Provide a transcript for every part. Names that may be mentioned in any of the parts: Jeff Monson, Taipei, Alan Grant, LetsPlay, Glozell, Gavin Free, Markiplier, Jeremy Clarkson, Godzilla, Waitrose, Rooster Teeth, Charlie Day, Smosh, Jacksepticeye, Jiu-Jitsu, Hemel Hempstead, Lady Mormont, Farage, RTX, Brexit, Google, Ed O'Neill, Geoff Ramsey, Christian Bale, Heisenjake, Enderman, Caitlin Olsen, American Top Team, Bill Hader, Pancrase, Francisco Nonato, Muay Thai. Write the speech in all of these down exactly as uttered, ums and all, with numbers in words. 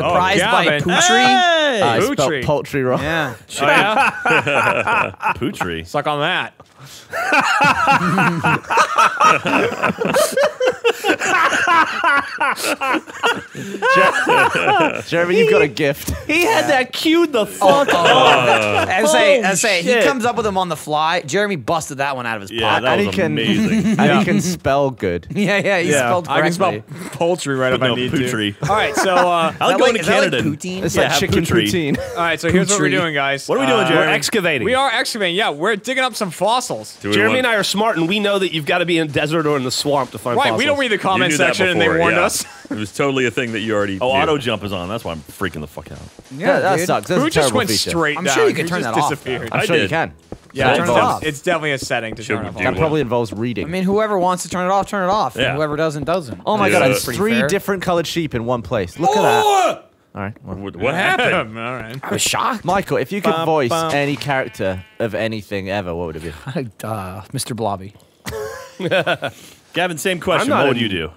surprised oh, by Pootry. Hey! Uh, I Pootry. spelled poultry wrong. Yeah. Oh, yeah? Pootry. Suck on that. Jer Jeremy, he, you've got a gift. He had yeah. that cued the fuck oh, up. I say, I say, he comes up with them on the fly. Jeremy busted that one out of his yeah, pocket. That was and he amazing. Can, yeah. And he can spell good. Yeah, yeah, he yeah. spelled correctly. I can spell poultry right but if no, I need poutry. to. All right, so uh, I'll go into Canada. Like poutine? It's yeah, like chicken poutine. poutine. All right, so here's poutry. what we're doing, guys. What are we doing, uh, Jeremy? We're excavating. We are excavating. Yeah, we're digging up some fossils. Jeremy and I are smart, and we know that you've got to be in the desert or in the swamp to find fossils. Right, we don't read the comment section, and they warned us. It was totally a thing that you already. Oh, auto jump is on. That's why I'm freaking the fuck out. Yeah, that sucks. That's a terrible feature. Who just went straight down? I'm sure you can turn that off. I'm sure you can. Yeah, so it it off. It's definitely a setting to turn it off. That probably involves reading. I mean, whoever wants to turn it off, turn it off. Yeah. And whoever doesn't, doesn't. Oh my yeah. god, it's three fair. different colored sheep in one place. Look oh! at that. All right. Well, what, what happened? All right. I was shocked. Michael, if you could bum, voice bum. any character of anything ever, what would it be? uh, Mister Blobby. Gavin, same question. What would you do?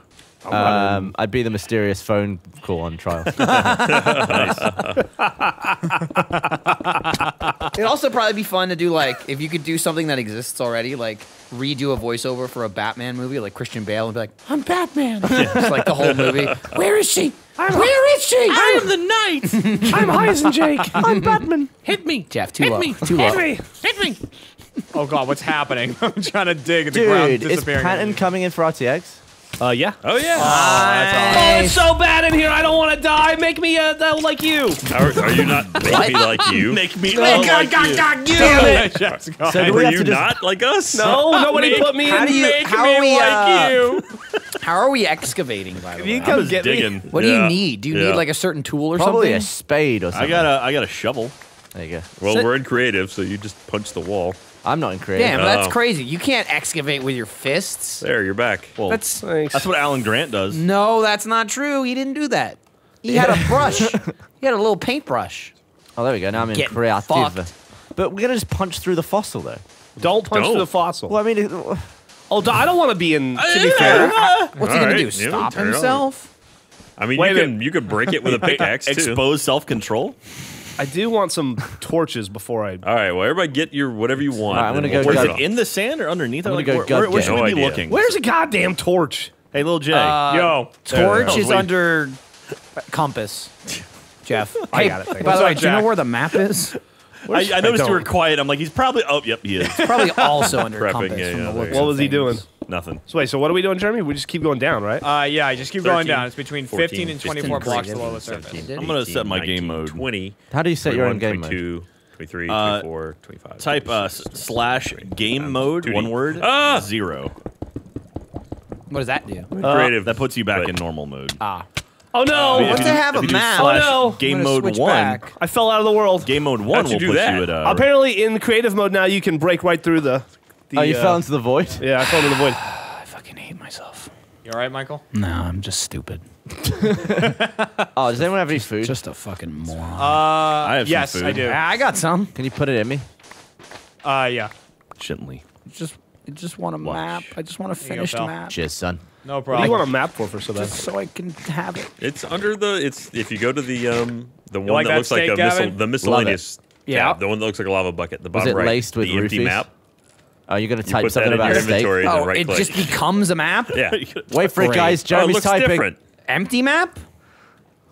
Um, I'd be the mysterious phone call on trial. It'd also probably be fun to do, like, if you could do something that exists already, like redo a voiceover for a Batman movie, like Christian Bale, and be like, I'm Batman. It's like the whole movie. Where is she? I'm Where is she? I am the knight. I'm Heisenjake. I'm Batman. Hit me. Jeff, too Hit low. me. Too Hit low. me. Hit me. Oh, God, what's happening? I'm trying to dig at the Dude, ground. Dude, is Patton coming in for R T X? Uh, yeah. Oh, yeah. Nice. Oh, it's so bad in here. I don't want to die. Make me uh, like you. Are, are you not make me like you? Make me like, like you. you. Damn it. Yes, so do we have you to just... not like us? No, nobody make, put me in you, make how me we, like uh, you. How are we excavating, by the way? You come get digging. Me? What yeah. do you need? Do you yeah. need, like, a certain tool or Probably something? Probably a spade or something. I got a, I got a shovel. There you go. Well, so, we're in creative, so you just punch the wall. I'm not in creative. Damn, that's oh. crazy. You can't excavate with your fists. There, you're back. Well, that's, that's what Alan Grant does. No, that's not true. He didn't do that. He yeah. had a brush. He had a little paintbrush. Oh, there we go. Now I'm in Getting creative. Fucked. But we're going to just punch through the fossil, though. Don't punch Don't. through the fossil. Well, I mean... It, well, oh, I don't want to be in... To be fair. What's All he going right. to do? Stop yeah, himself? I mean, Wait, you, can, you can break it with a pickaxe, too. Expose self-control? I do want some torches before I... All right, well, everybody get your whatever you want. Right, I'm going to go... Where is it, in the sand or underneath? I'm going to go... Where, where should no we idea. be looking? Where's a goddamn torch? Hey, Lil J. Uh, Yo. Torch is under... compass. Jeff. I got it. By the way, do you know where the map is? I, I noticed I you were quiet. I'm like, he's probably... Oh, yep, he is. He's probably also under Prepping, compass. Yeah, yeah, what was things. he doing? Nothing. So wait, so what are we doing, Jeremy? We just keep going down, right? Uh, yeah, I just keep thirteen, going down. It's between fourteen, fifteen and twenty-four blocks below the surface. I'm going to set my nineteen, game mode. twenty. How do you set your own game twenty-two, mode? twenty-three, uh, twenty-four, twenty-five. Type uh, slash game mode, one word, ah! zero. What does that do? Uh, Creative. That puts you back in normal mode. Ah. Oh no! Once I have a map, oh no! Game mode one. Back. I fell out of the world. Game mode one will put you at. Uh, Apparently, in creative mode now, you can break right through the. the oh, you uh, fell into the void. Yeah, I fell into the void. I fucking hate myself. You all right, Michael? No, I'm just stupid. Oh, does anyone have any food? Just a fucking moron. Uh, I have yes, some food. I do. I got some. Can you put it in me? Uh, yeah. Gently. Just, I just want a Watch. map. I just want a finished go, map. Cheers, son. No problem. What do you want a map for for so that? Just so I can have it. It's under the. It's if you go to the um the you one like that, that looks steak, like a missile, the miscellaneous. Yeah, the one that looks like a lava bucket. The bottom Is it right. Laced with the roofies? Empty map. Oh, you're gonna type you something about a steak. Oh, right it click. just becomes a map. Yeah. Wait for it, guys. Jeremy's oh, it typing. Different. Empty map.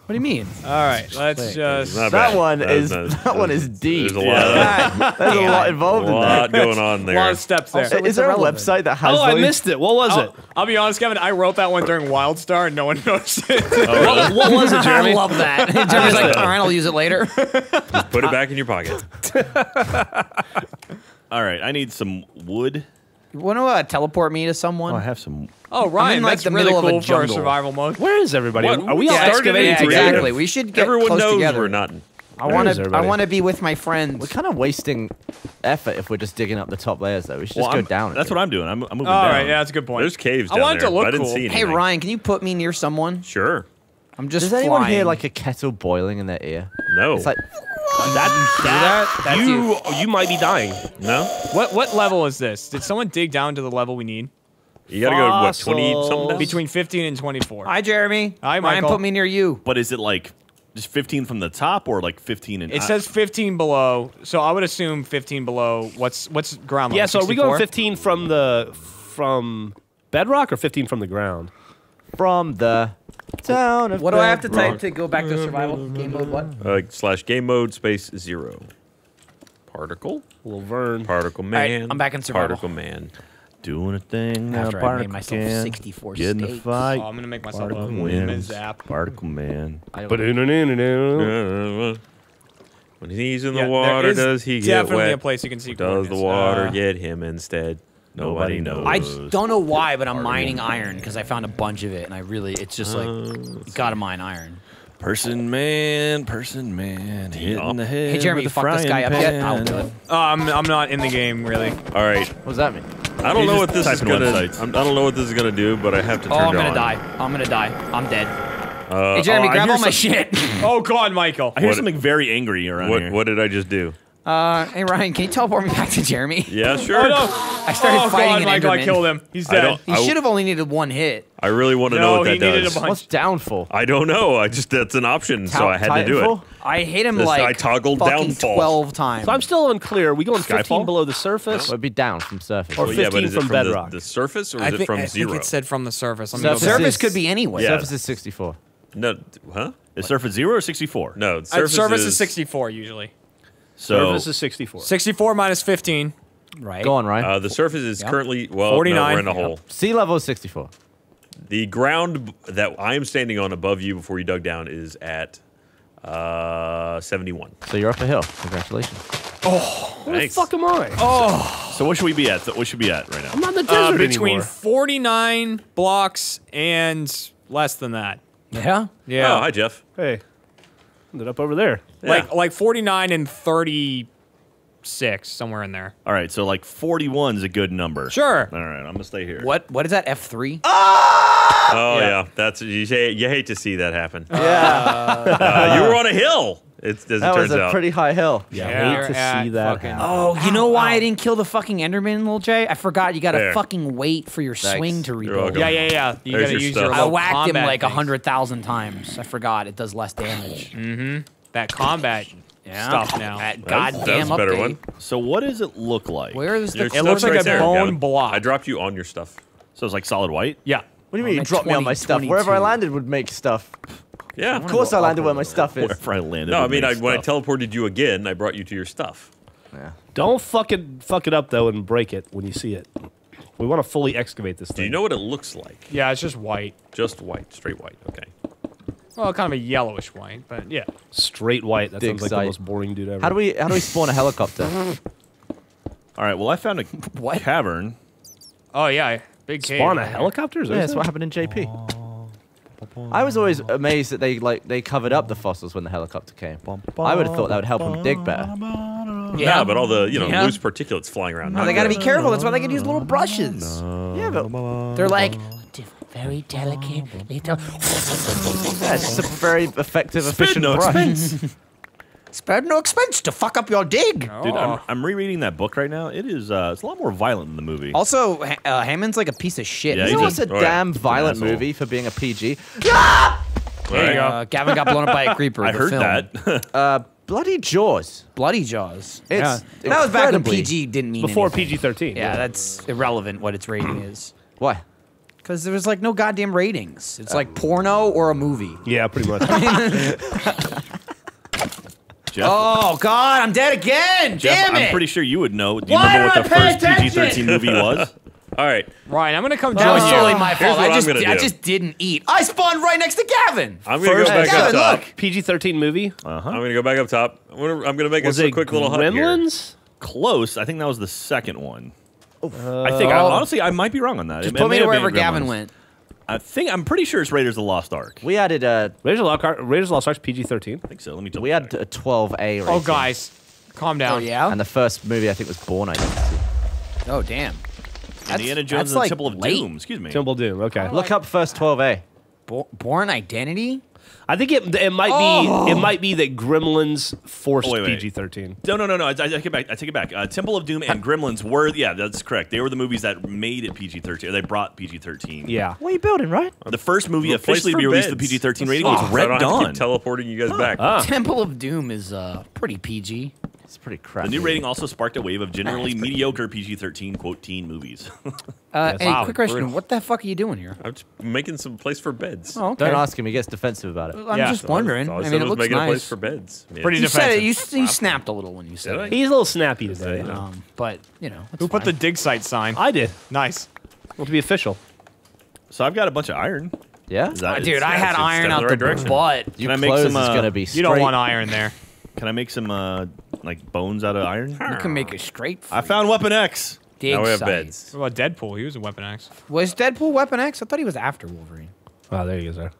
What do you mean? All right, let's just. That bad. one that is a, that one is deep. There's a lot. Of, there's a lot involved in that. A lot going on there. A lot of steps there. Also, is there irrelevant. a website that has? Oh, I missed it. What was I'll, it? I'll be honest, Kevin. I wrote that one during WildStar, and no one noticed it. Oh, really? What was it, Jeremy? I love that. Jeremy's like, all right, I'll use it later. Just put it back in your pocket. All right, I need some wood. You want to uh, teleport me to someone? Oh, I have some. Oh, Ryan, in, like, that's the really middle cool of a jungle. for survival mode. Where is everybody? What? Are we yeah, all excavating yeah, Exactly. We should get Everyone close knows together. We're not. I want to. I want to be with my friends. We're kind of wasting effort if we're just digging up the top layers, though. We should well, just I'm, go down. That's again. what I'm doing. I'm, I'm moving all down. All right, yeah, that's a good point. There's caves I down there. I wanted to look cool. Hey, Ryan, can you put me near someone? Sure. I'm just. Does anyone hear like a kettle boiling in their ear? No. It's like. That, that, that, you, you you might be dying. No. What what level is this? Did someone dig down to the level we need? You gotta Fossils. go to what twenty something? Between fifteen and twenty-four. Hi Jeremy. Hi Michael. Ryan put me near you. But is it like Just fifteen from the top, or like fifteen and it I says fifteen below, so I would assume fifteen below. What's what's ground level? Yeah, so sixty-four? Are we going fifteen from the from bedrock or fifteen from the ground? From the town of What bedrock. Do I have to type to go back to survival game mode? What? Uh, slash game mode space zero. Particle. Little Vern. Particle man. Right, I'm back in survival. Particle man. Doing a thing. After a I made myself can, sixty-four getting steaks. A fight. Oh, I'm gonna make myself particle a wins. Zap. Particle man. When he's in the yeah, water, does he get wet? Definitely a place you can see. Does the water uh, get him instead? Nobody, nobody knows. I don't know why, but I'm mining iron because I found a bunch of it, and I really—it's just like uh, you gotta mine iron. Person man, person man, hit in the head. Hey Jeremy, you fuck this guy up yet? I'll do it. Uh, I'm I'm not in the game really. All right. What does that mean? I don't know what this is gonna. I'm, I don't know what this is gonna do, but I have to turn it on. Oh, I'm gonna die. I'm gonna die. I'm dead. Uh, hey Jeremy, oh, grab all my shit. Oh God, Michael. I hear what, something very angry around what, here. What did I just do? Uh, hey Ryan, can you teleport me back to Jeremy? Yeah, sure. Oh, no. I started oh, fighting God, an Enderman. I killed him. He's dead. He should have only needed one hit. I really want to no, know what that does. What's downfall? I don't know. I just that's an option, Ta so I had Titanfall? to do it. I hit him this, like I toggled downfall twelve times. So I'm still unclear. Are we going Skyfall? fifteen below the surface? It'd be down from surface, or well, fifteen yeah, but is from, it from bedrock. The, the surface, or is think, it from I zero? I think it said from the surface. I'm surface, surface is, could be anywhere. Yeah. Surface is sixty-four. No, huh? Is surface zero or sixty-four? No, surface is sixty-four usually. So surface is sixty-four. sixty-four minus fifteen. Right. Go on, Ryan. Uh, the surface is yep. currently well. forty-nine. No, we're in a hole. Yep. Sea level is sixty-four. The ground that I am standing on above you before you dug down is at uh, seventy-one. So you're up a hill. Congratulations. Oh, where thanks. the fuck am I? Oh. So what should we be at? So what should we be at right now? I'm not in the desert uh, between anymore. Between forty-nine blocks and less than that. Yeah. Yeah. Oh, hi, Jeff. Hey. Ended up over there. Yeah. Like like forty-nine and thirty-six, somewhere in there. All right, so like forty-one is a good number. Sure. All right, I'm gonna stay here. What what is that, F three? Ah! Oh yeah, yeah. That's you say you hate to see that happen. Yeah. Uh, you were on a hill. It's as that it turns was a out. pretty high hill. Yeah, yeah. hate to see that happen. Oh, you know why oh. I didn't kill the fucking Enderman, little Jay? I forgot you gotta there. fucking wait for your Thanks. swing to rebuild. Yeah, yeah, yeah. You There's gotta your use stuff. your. I whacked him like a hundred thousand times. I forgot it does less damage. Mm-hmm. That combat yeah. stuff now. That goddamn update. Better one. So what does it look like? Where is the? It looks right like a there, bone Gavin. block. I dropped you on your stuff. So it's like solid white. Yeah. What do you mean you dropped me on my stuff? Wherever I landed would make stuff. Yeah, of course I landed where my stuff is. Wherever I landed. No, I mean, I, when I teleported you again, I brought you to your stuff. Yeah. Don't fucking fuck it up though and break it when you see it. We want to fully excavate this thing. Do you know what it looks like? Yeah, it's just white. Just white, straight white. Okay. Well, kind of a yellowish white, but yeah. Straight white. That sounds like the most boring dude ever. How do we how do we spawn a helicopter? All right. Well, I found a what? cavern. Oh yeah, big cave. Spawn a helicopter? Yeah, that's what happened in J P. Oh. I was always amazed that they like they covered up the fossils when the helicopter came. I would have thought that would help them dig better. Yeah, no, but all the you know yeah. loose particulates flying around. No, they got to be careful. That's why they can use little brushes. Yeah, but they're like very delicate little. That's just a very effective, Spared efficient no brush. Expense. Spared no expense to fuck up your dig. Oh. Dude, I'm, I'm rereading that book right now. It is uh, it's a lot more violent than the movie. Also, ha uh, Hammond's like a piece of shit. Yeah, you know what's a right. damn violent movie for being a P G? Ah! There you go. Uh, Gavin got blown up by a creeper. I the heard film. that. uh, bloody Jaws. Bloody Jaws. It's yeah. That was back when P G didn't mean Before anything. P G thirteen. Yeah, yeah, that's irrelevant what its rating is. Why? Because there was like no goddamn ratings. It's uh, like porno or a movie. Yeah, pretty much. Jeff. Oh God, I'm dead again! Jeff, damn it! I'm pretty sure you would know. Do you Why remember what the first P G thirteen movie was? All right, Ryan, I'm gonna come down. That was totally my fault. I just, I just didn't eat. I spawned right next to Gavin. I'm gonna first, go back Gavin, up top. P G thirteen movie. Uh huh. I'm gonna go back up top. I'm gonna, I'm gonna make was us a quick Gremlins? little hunt here. Close. I think that was the second one. Uh, I think. I, honestly, I might be wrong on that. Just it, put it me to wherever Gavin went. I think I'm pretty sure it's Raiders of the Lost Ark. We added a Raiders of the Lost Ark. Raiders of the Lost Ark's P G thirteen. I think so. Let me. Double we added a twelve A. Rating. Oh guys, calm down. Oh, yeah. And the first movie I think was Born Identity. Oh damn. That's, Indiana Jones and the like Temple of late. Doom. Excuse me. Temple of Doom. Okay. Look up first twelve A. Born Identity. I think it it might oh. be it might be that Gremlins forced oh, P G thirteen. No, no, no, no. I, I take it back. I take it back. Uh, Temple of Doom and Gremlins were yeah, that's correct. They were the movies that made it P G thirteen. Or they brought P G thirteen. Yeah. What are you building, right? The first movie we'll officially to be released with P G thirteen rating oh, was Red Dawn. I don't have to keep teleporting you guys huh. back. Uh. Temple of Doom is uh, pretty P G. It's pretty crappy. The new rating also sparked a wave of generally mediocre P G thirteen quote teen movies. uh, hey, wow, quick question. Brutal. What the fuck are you doing here? I'm just making some place for beds. Oh, okay. Don't ask him. He gets defensive about it. I'm yeah. just wondering. I, was, I, I mean, it looks making nice. A place for beds. Yeah. Pretty you defensive. You, you snapped a little when you said it. He's a little snappy today. Yeah, yeah. Um, but, you know, it's Who fine. Put the dig site sign? I did. Nice. Well, to be official. So I've got a bunch of iron. Yeah? That, Dude, I had iron out the butt. You don't want iron there. Can I make some, uh, like, bones out of iron? You can make a straight free. I found Weapon X! Dig now we have site. Beds. What about Deadpool? He was in Weapon X. Was Deadpool Weapon X? I thought he was after Wolverine. Oh, there he is there.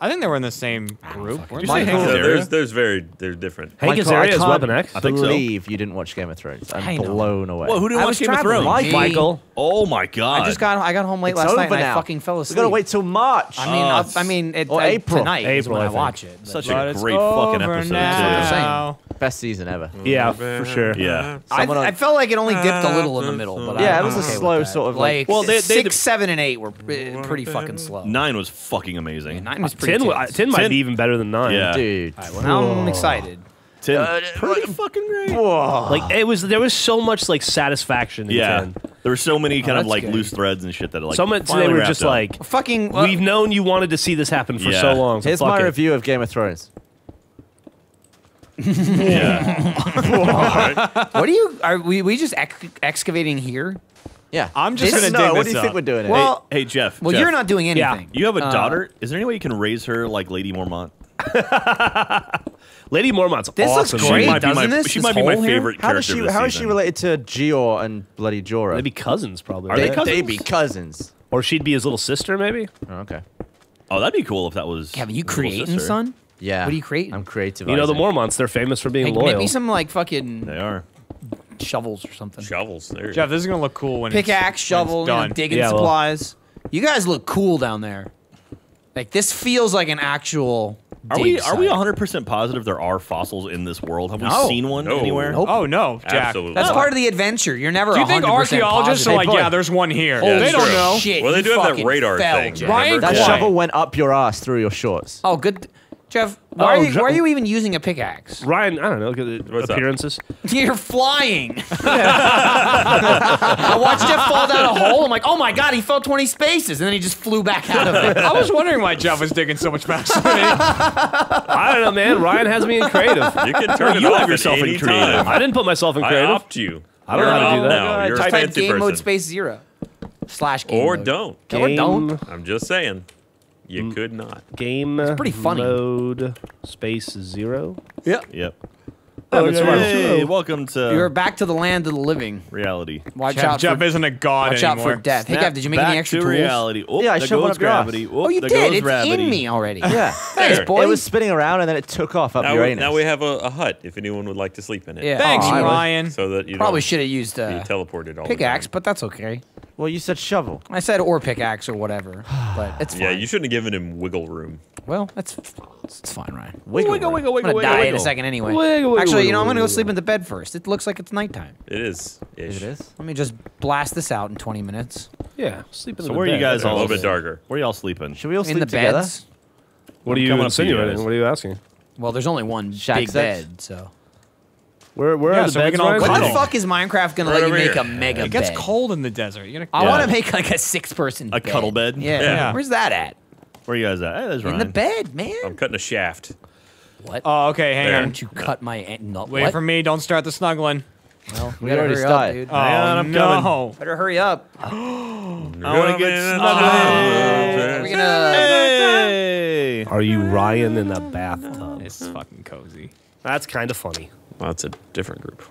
I think they were in the same group. Did you say Hank Azaria? There's, there's very, they're different. Hank Azaria is Weapon X? I think so. I believe you didn't watch Game of Thrones. I'm blown away. Well, who didn't watch Game of Thrones? Michael. Oh my God. I just got, I got home late last night and I fucking fell asleep. We gotta wait till March. I mean, uh, I mean, it, or uh, April. Tonight April, is when I, I watch it. Such a great fucking episode. Best season ever. Yeah, for sure. Yeah. I, I felt like it only dipped a little in the middle, but yeah, I, it was a slow sort of like. Well, six, seven, and eight were pretty fucking slow. Nine was fucking amazing. Nine was pretty. Ten, I, ten might ten. Be even better than nine. Yeah. Dude. Right, well, now I'm excited. Ten, uh, pretty uh, fucking great. Whoa. Like it was, there was so much like satisfaction. In yeah. ten. There were so many kind oh, of like good. Loose threads and shit that like. So much they were just up. Like fucking. Well, we've known you wanted to see this happen for yeah. so long. So here's my it. Review of Game of Thrones. yeah. What do you? Are we? We just ex excavating here? Yeah, I'm just going to dig this up. What do you think we're doing? Well, hey, hey Jeff. Well, Jeff, you're not doing anything. Yeah. You have a uh, daughter. Is there any way you can raise her like Lady Mormont? Lady Mormont's this awesome. Looks great, she might doesn't be my, this? She this might be my favorite how character. She, of the how season. Is she related to Gior and bloody Jorah? They'd be cousins, probably. Are they, they cousins? They'd be cousins. Or she'd be his little sister, maybe? Oh, okay. Oh, that'd be cool if that was. Kevin, you creating, sister. Son? Yeah. What are you creating? I'm creative. You know, the Mormonts, they're famous for being loyal. Make me some, like, fucking. They are. Shovels or something. Shovels. There Jeff, this is gonna look cool when pickaxe, shovel, when done. You know, digging yeah, supplies. Well. You guys look cool down there. Like this feels like an actual. Are we site. Are we one hundred percent positive there are fossils in this world? Have no. we seen one no. anywhere? Nope. Oh no, Jack. Absolutely. That's part of the adventure. You're never. Do you think archaeologists are like, yeah, there's one here? Oh, yeah, they don't know. Shit, well, they do have that radar fell, thing. Jeff. Ryan, that why? Shovel went up your ass through your shorts. Oh, good. Jeff, why, oh, are you, why are you even using a pickaxe? Ryan, I don't know, look at the What's appearances. You're flying! I watched Jeff fall down a hole, I'm like, oh my god, he fell twenty spaces, and then he just flew back out of it. I was wondering why Jeff was digging so much faster than me. I don't know, man, Ryan has me in creative. You can turn you it off yourself in creative. Time. I didn't put myself in creative. I opt you. I don't You're know how to do that. Now. You're You're type a fancy game person. Mode space zero. Slash game Or mode. Don't. Game. Or don't. I'm just saying. You could not. Game it's pretty funny. Mode space zero. Yep. Yep. Oh, okay. Hey, welcome to. You're back to the land of the living. Reality. Watch Jeff, out. Jeff for, isn't a god watch anymore. Watch out for death. Snap hey, Gav, did you make any extra to tools? Reality. Oop, yeah, I showed up gravity. Oop, oh, you did. It's gravity. In me already. Yeah. Thanks, boy. It was spinning around and then it took off up now Uranus. We, now we have a, a hut if anyone would like to sleep in it. Yeah. Thanks, oh, Ryan. So that you probably should have used uh, teleported all pickaxe, but that's okay. Well, you said shovel. I said or pickaxe or whatever, but it's fine. Yeah, you shouldn't have given him wiggle room. Well, that's it's fine, Ryan. Wiggle, wiggle, wiggle, wiggle. I'm gonna wiggle, die wiggle. In a second anyway. Wiggle, wiggle, actually, you know, I'm gonna go sleep in the bed first. It looks like it's nighttime. It is. It is. Let me just blast this out in twenty minutes. Yeah, sleep in so the bed. So where are you guys all? A little bit darker. Where are y'all sleeping? Should we all sleep in the together? Beds? What are you insinuating? What are you asking? Well, there's only one Shack big sex. Bed, so. Where, where yeah, are the so beds all what the fuck is Minecraft gonna right let you make here. A mega bed? It gets bed. Cold in the desert. You're gonna I yeah. want to make like a six-person bed. A cuddle bed? Yeah. Yeah. yeah. Where's that at? Where are you guys at? Hey, there's Ryan. In the bed, man. I'm cutting a shaft. What? Oh, okay, hang there. On. Don't you no. cut my... No, wait what? For me, don't start the snuggling. Well, we, we already started. Oh, man, I'm no. coming. Better hurry up. I want to get snuggling. Hey! Are you Ryan in the bathtub? It's fucking cozy. That's kind of funny. Well, that's a different group.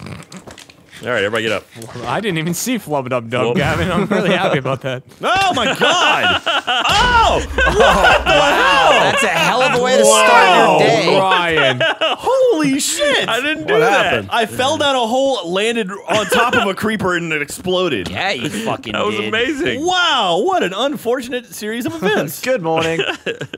All right, everybody get up. Well, I didn't even see Flub It Up Dub, Gavin. I'm really happy about that. Oh, my God! Oh! What oh wow! That's a hell of a way to wow. start your day. Ryan. Holy Holy shit! I didn't do what that. Happened? I fell down a hole, landed on top of a creeper, and it exploded. Yeah, you fucking That was did. Amazing. Wow, what an unfortunate series of events. Good morning.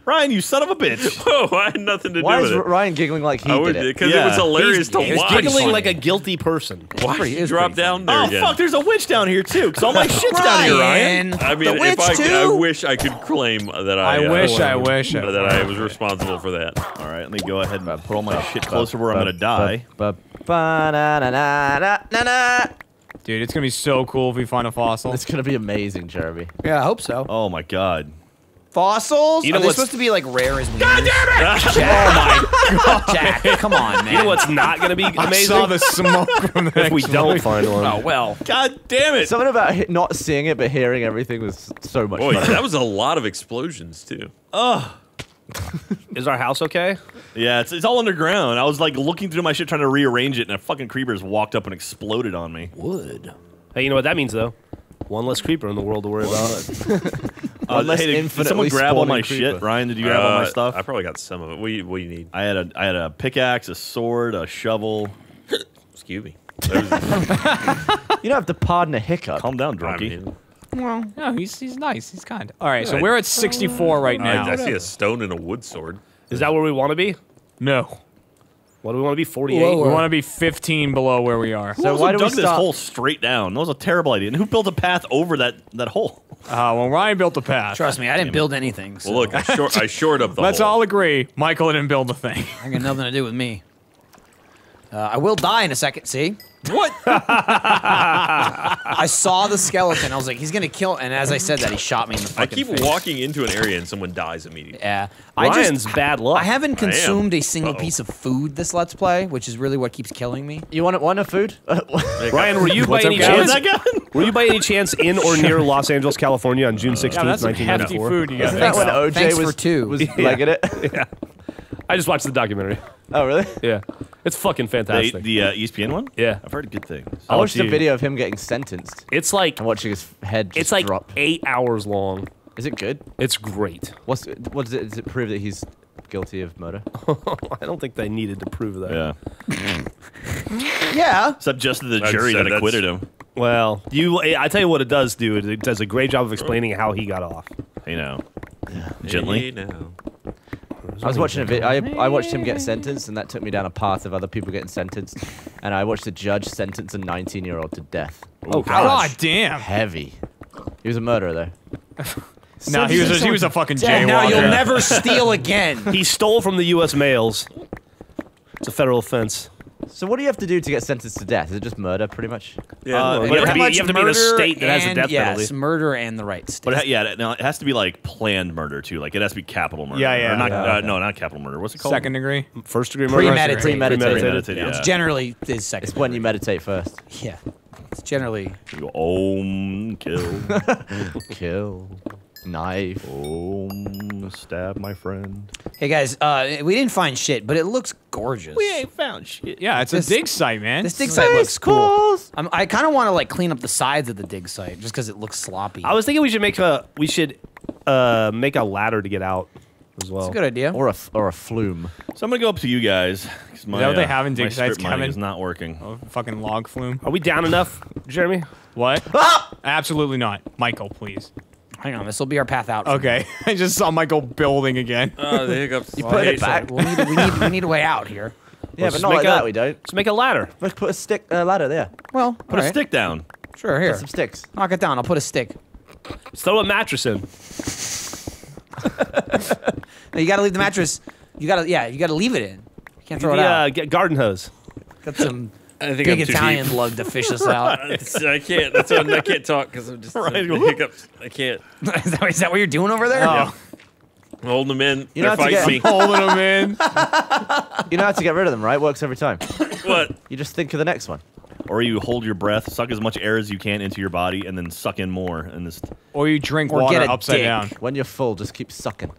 Ryan, you son of a bitch. Whoa, I had nothing to Why do with it. Why is Ryan giggling like he I did it? Because yeah. it was hilarious He's, to watch. He was giggling like a guilty person. Why did you drop down there Oh, again. Fuck, there's a witch down here, too, because all my shit's down here, Ryan. I mean, the if witch I, too? I wish I could claim that I... I uh, wish, I wish. That I was responsible for that. All right, let me go ahead and put all my shit closer where I'm gonna die. Dude, it's gonna be so cool if we find a fossil. It's gonna be amazing, Jeremy. Yeah, I hope so. Oh my god. Fossils? You know Are they supposed to be like rare as we God damn it! Jack, oh my god. Jack, come on, man. You know what's not gonna be amazing? I saw the smoke from that. If we don't find one. Oh, well. God damn it! Something about not seeing it, but hearing everything was so much Boy, fun. That was a lot of explosions, too. Ugh. Is our house okay? Yeah, it's, it's all underground. I was like looking through my shit trying to rearrange it, and a fucking creeper's walked up and exploded on me. Wood. Hey, you know what that means though? One less creeper in the world to worry about. uh, hey, did, did someone grab all my creeper. shit? Ryan, did you grab uh, all my stuff? I probably got some of it. What do you, what do you need? I had a I had a pickaxe, a sword, a shovel. Excuse me. There's you don't have to pardon a hiccup. Calm down, drunkie. Well, no, he's he's nice. He's kind. All right, yeah, so I, we're at sixty-four right now. I, I see a stone and a wood sword. Is that where we want to be? No. What do we want to be? forty-eight. Lower. We want to be fifteen below where we are. Who so why do we stop? This hole straight down? That was a terrible idea. And who built a path over that that hole? Ah, uh, well, Ryan built the path. Trust me, I didn't Damn build anything. So. Well, look, I, shor I shored up the. Let's hole. all agree, Michael didn't build the thing. I got nothing to do with me. Uh, I will die in a second. See. What? I saw the skeleton. I was like, he's gonna kill. And as I said that, he shot me in the fucking I keep face. walking into an area and someone dies immediately. Yeah, I Ryan's just, bad luck. I haven't consumed I a single Uh-oh. piece of food this Let's Play, which is really what keeps killing me. You want one of food? Ryan, were you by any chance? Were you by any chance in or near Los Angeles, California, on June sixteenth, yeah, nineteen ninety four? Isn't that when O J Thanks was for two? Was yeah. legging it? Yeah. I just watched the documentary. Oh, really? Yeah. It's fucking fantastic. The, the uh, E S P N one? Yeah. I've heard good things. I watched oh, a video of him getting sentenced. It's like... I'm watching his head just It's like drop. eight hours long. Is it good? It's great. What's, what does it, does it prove that he's guilty of murder? I don't think they needed to prove that. Yeah. yeah. Except just the jury that acquitted him. Well, you. I tell you what it does do. It, it does a great job of explaining how he got off. You know. Yeah. Gently. You know. I was watching a video. I, I watched him get sentenced, and that took me down a path of other people getting sentenced. And I watched the judge sentence a nineteen-year-old to death. Oh, gosh. God damn! Heavy. He was a murderer, though. no, nah, he was a, he was a fucking jaywalker. Now you'll never steal again. He stole from the U S mails. It's a federal offense. So what do you have to do to get sentenced to death? Is it just murder, pretty much? Yeah, uh, you, have to be, much you have to be in a state that and, has a death yes, penalty. Yes, murder and the right state. But yeah, no, it has to be like planned murder too. Like it has to be capital murder. Yeah, yeah. Or not, yeah, uh, yeah. No, not capital murder. What's it called? Second degree, first degree murder. Premeditated. Premeditated. Premeditated yeah. Which generally is second. It's degree. When you meditate first. Yeah, it's generally. You go, om kill, kill. Knife. Oh, stab my friend. Hey guys, uh, we didn't find shit, but it looks gorgeous. We ain't found shit. Yeah, it's this, a dig site, man. This dig site nice looks cool. I'm, I kind of want to like clean up the sides of the dig site just because it looks sloppy. I was thinking we should make a we should uh, make a ladder to get out as well. That's a good idea. Or a or a flume. So I'm gonna go up to you guys. My, is that what uh, they have in dig sites, Kevin? Is not working. Oh, fucking log flume. Are we down enough, Jeremy? What? Ah! Absolutely not, Michael. Please. Hang on, this will be our path out. Okay, I just saw Michael building again. Oh, the hiccups. You put it back. We need, we, need, we need a way out here. Yeah, well, but not like a, that, we don't. Just make a ladder. Let's put a stick, uh, ladder there. Well, Put a right. stick down. Sure, here. Put some sticks. Knock it down, I'll put a stick. Let's throw a mattress in. No, you gotta leave the mattress. You gotta, yeah, you gotta leave it in. You can't throw the, it out. Uh, get garden hose. Got some... I think Big I'm Italian lug to fish us out. Right. I can't. That's why I can't talk because I'm just right. so, hiccups. I can't. Is that, is that what you're doing over there? Oh. Yeah. I'm holding them in. You They're fighting me. I'm holding them in. You know how to get rid of them, right? Works every time. What? You just think of the next one. Or you hold your breath, suck as much air as you can into your body, and then suck in more. And just. Or you drink or water upside dick. down. When you're full, just keep sucking.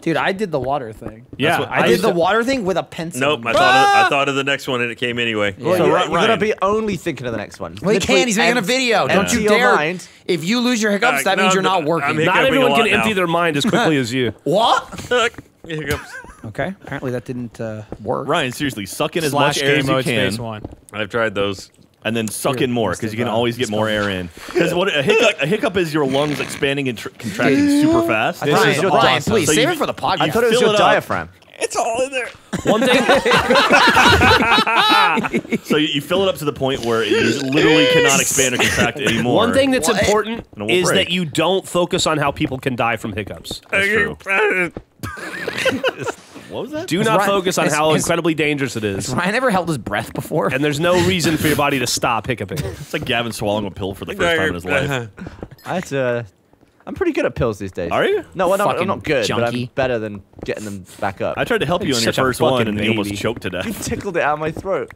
Dude, I did the water thing. Yeah, what, I, I did the water thing with a pencil. Nope, I thought ah! of, I thought of the next one and it came anyway. Yeah. So Ryan, you're gonna be only thinking of the next one. Well, he can. He's making a video. Don't you dare! Mind. If you lose your hiccups, uh, that no, means you're not working. Not everyone can empty now. their mind as quickly as you. What? Hiccups. Okay. Apparently that didn't uh, work. Ryan, seriously, suck in as Slash much air as you can. One. I've tried those. And then suck Here, in more, because you can always get more air in. Because what a hiccup, a hiccup is your lungs expanding and tr contracting super fast. This Ryan, is Ryan awesome. Please, so save it for the podcast. I thought it was your it diaphragm. It's all in there. One thing. So you, you fill it up to the point where you literally cannot expand or contract anymore. One thing that's what? important we'll is break. that you don't focus on how people can die from hiccups. That's true. What was that? Do not Ryan, focus on has, how has, incredibly dangerous it is. Has Ryan ever held his breath before? And there's no reason for your body to stop hiccuping. It's like Gavin swallowing a pill for the first time in his life. That's uh, I'm pretty good at pills these days. Are you? No, well, no I'm not good, junkie. but I'm better than getting them back up. I tried to help you on your first one, and you almost choked to death. You tickled it out of my throat.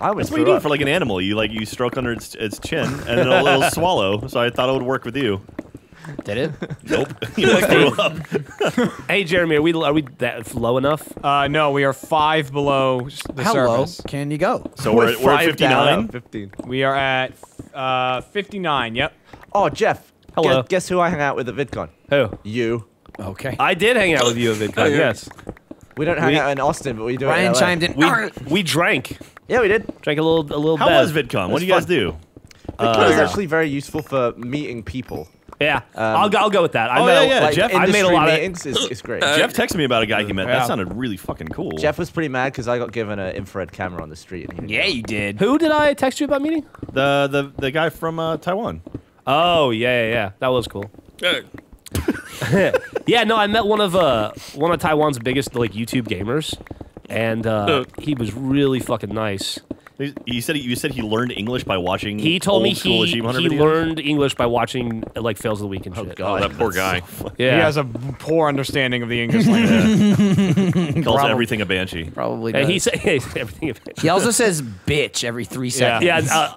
I That's what you do up. for like an animal. You like you stroke under its, its chin, and it'll, it'll swallow. So I thought it would work with you. Did it? Nope. You threw up. Hey, Jeremy, are we are we that low enough? Uh, no, we are five below the How surface. How low can you go? So we're, we're, we're at fifty-nine. Fifteen. We are at uh, fifty-nine. Yep. Oh, Jeff. Hello. Gu guess who I hung out with at VidCon? Who? You. Okay. I did hang out with you at VidCon. Yes. We don't hang we, out in Austin, but we do. Ryan chimed in. We, we drank. Yeah, we did. Drank a little. A little. How bad. was VidCon? What do you guys fun. do? VidCon uh, is actually very useful for meeting people. Yeah, um, I'll, go, I'll go with that. I oh, know, yeah, yeah. Like, Jeff, I made a lot of meetings. It's, it's great. Uh, Jeff texted me about a guy he met. Yeah. That sounded really fucking cool. Jeff was pretty mad because I got given an infrared camera on the street. And yeah, you did. Who did I text you about meeting? The the, the guy from uh, Taiwan. Oh, yeah, yeah, yeah. That was cool. Yeah, no, I met one of uh, one of Taiwan's biggest like YouTube gamers, and uh, he was really fucking nice. You said you said he learned English by watching. He told me he, he learned English by watching like fails of the week and shit. Oh god, oh, that poor guy. So yeah, he has a poor understanding of the English language. He calls probably, everything a banshee. Probably. Does. And he said everything a banshee. He also says bitch every three seconds. Yeah. yeah uh,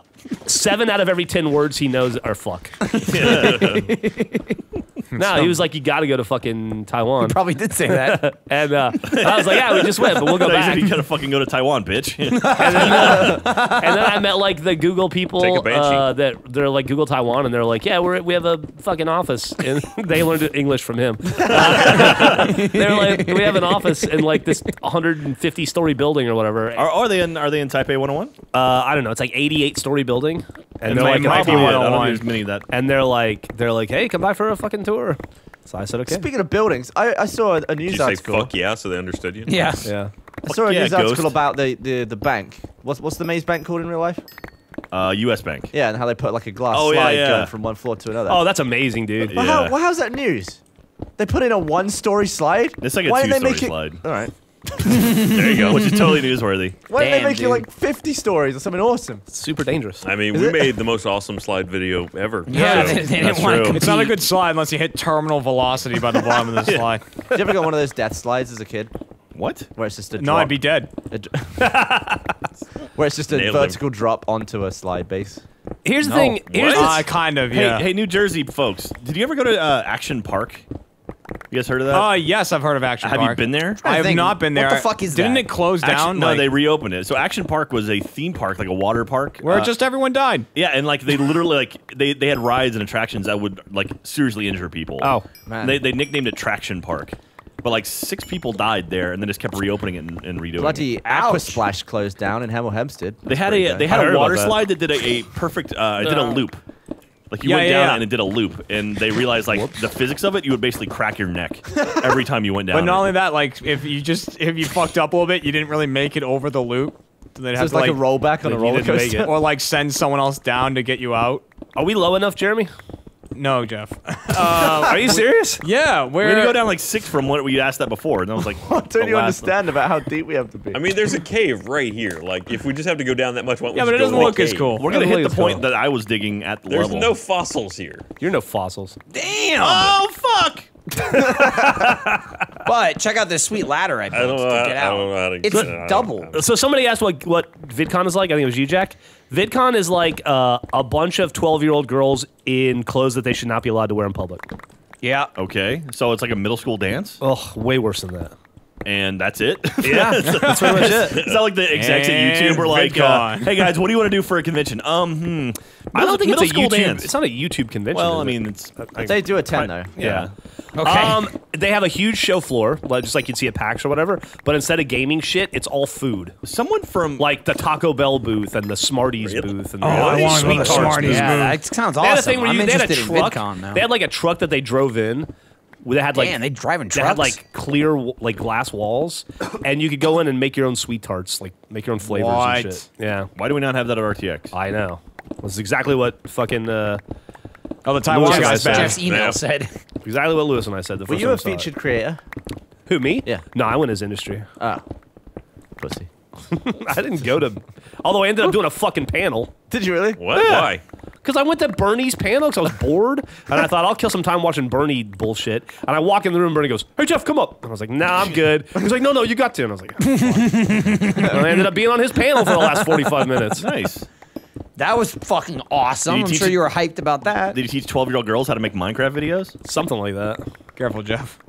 seven out of every ten words he knows are fuck. Yeah. No, he was like, you gotta go to fucking Taiwan. He probably did say that. And uh, I was like, yeah, we just went, but we'll go no, back. He said, you gotta fucking go to Taiwan, bitch. and, then, uh, and then I met like the Google people uh, that they're like Google Taiwan, and they're like, yeah, we're, we have a fucking office. And they learned English from him. Uh, they're like, we have an office in like this one hundred fifty story building or whatever. Are, are they in Are they in Taipei one oh one? Uh, I don't know. It's like eighty-eight story building. And, and they're like, might be one oh one. I don't know there's many of that. And they're like, they're like, hey, come by for a fucking tour. So I said, okay. Speaking of buildings, I, I saw a news Did you article. Say fuck yeah, so they understood you. Yeah, yeah. I saw a yeah, news ghost. article about the, the the bank. What's what's the maze bank called in real life? Uh, U S Bank. Yeah, and how they put like a glass oh, slide yeah, yeah. going from one floor to another. Oh, that's amazing, dude. But yeah. how, well, how's that news? They put in a one-story slide. It's like a two-story slide. All right. There you go, which is totally newsworthy. Why did they make dude. you like fifty stories or something awesome? It's super dangerous. I mean, is we it? made the most awesome slide video ever. Yeah, so they, they didn't want to It's not a good slide unless you hit terminal velocity by the bottom of the slide. Yeah. Did you ever go one of those death slides as a kid? What? Where it's just a drop. No, I'd be dead. Where it's just a Nailed vertical him. drop onto a slide base. Here's no. the thing. Here's uh, kind of, yeah. Hey, hey, New Jersey folks, did you ever go to uh, Action Park? You guys heard of that? Oh, uh, yes, I've heard of Action Park. Have you been there? I have not been there. What the fuck is that? Didn't it close down? No, they reopened it. So Action Park was a theme park, like a water park. Where uh, just everyone died. Yeah, and like they literally, like, they, they had rides and attractions that would, like, seriously injure people. Oh, man. They, they nicknamed it Traction Park. But like six people died there, and then just kept reopening it and, and redoing Bloody it. Bloody Aqua Splash closed down in Hemel Hempstead. That's they had a they had a water slide that did a, a perfect uh, it did a loop. Like, you yeah, went yeah, down yeah. and it did a loop, and they realized, like, Whoops. the physics of it, you would basically crack your neck every time you went down. But not only that, like, if you just, if you fucked up a little bit, you didn't really make it over the loop. So they'd so have to, like, like, a rollback on a roller coaster? Or, like, send someone else down to get you out. Are we low enough, Jeremy? No, Jeff. Uh, are you serious? Yeah, we're... We're gonna go down, like, six from what we asked that before, and I was like... What do you understand one. about how deep we have to be? I mean, there's a cave right here. Like, if we just have to go down that much... Why yeah, but it doesn't look as cool. We're gonna hit the point cool. that I was digging at the there's level. There's no fossils here. You're no fossils. Damn! Oh, fuck! But check out this sweet ladder I built I to get out. I don't know how to it's get out. double. So somebody asked what what VidCon is like. I think it was you, Jack. VidCon is like uh, a bunch of twelve-year-old girls in clothes that they should not be allowed to wear in public. Yeah. Okay. So it's like a middle school dance? Oh, way worse than that. and that's it. Yeah, so that's pretty much it. It's not like the execs and at YouTube were like, uh, "Hey guys, what do you want to do for a convention?" Um, hmm. Middle, I don't think it's a YouTube. Dance. It's not a YouTube convention. Well, I mean, it's, I they do a tent though. Yeah. yeah. Okay. Um, they have a huge show floor, just like you'd see at PAX or whatever. But instead of gaming shit, it's all food. Someone from like the Taco Bell booth and the Smarties really? booth and oh, the, I want to go to the Smarties booth. Yeah, it sounds awesome. They had a thing where I'm you, they had a truck. They had like a truck that they drove in. They had like, damn, they driving trucks. They had like clear like glass walls, and you could go in and make your own sweet tarts, like make your own flavors what? and shit. Yeah. Why do we not have that at R T X? I know. That's exactly what fucking uh, oh the Taiwan Jeff's, guys said. Jeff's email yeah. said. Exactly what Lewis and I said. The first Were you time a featured creator? Who me? Yeah. No, I went as industry. Ah, oh. pussy. I didn't go to. Although I ended up doing a fucking panel. Did you really? What? Yeah. Why? Because I went to Bernie's panel because I was bored, and I thought, I'll kill some time watching Bernie bullshit. And I walk in the room, and Bernie goes, hey, Jeff, come up. And I was like, nah, I'm good. He's like, no, no, you got to. And I was like, oh, and I ended up being on his panel for the last forty-five minutes. Nice. That was fucking awesome. I'm sure you were hyped about that. Did you teach twelve-year-old girls how to make Minecraft videos? Something like that. Careful, Jeff.